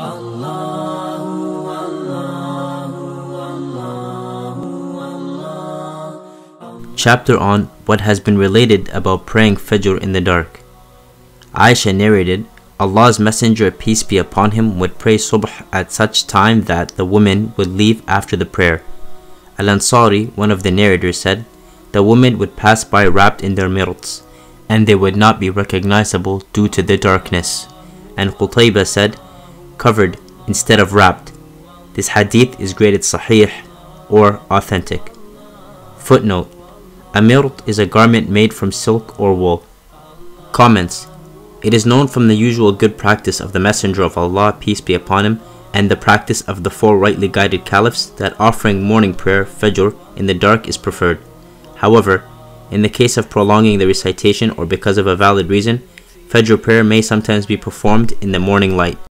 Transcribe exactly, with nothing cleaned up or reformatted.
Allahu, Allahu, Allahu, Allahu. Chapter on what has been related about praying Fajr in the dark. Aisha narrated, Allah's Messenger, peace be upon him, would pray Subh at such time that the women would leave after the prayer. Al Ansari, one of the narrators, said, the women would pass by wrapped in their mirts, and they would not be recognizable due to the darkness. And Qutaybah said, covered instead of wrapped. This hadith is graded sahih or authentic. Footnote: a mirt is a garment made from silk or wool. Comments: it is known from the usual good practice of the Messenger of Allah, peace be upon him, and the practice of the four rightly guided caliphs that offering morning prayer, Fajr, in the dark is preferred. However, in the case of prolonging the recitation or because of a valid reason, Fajr prayer may sometimes be performed in the morning light.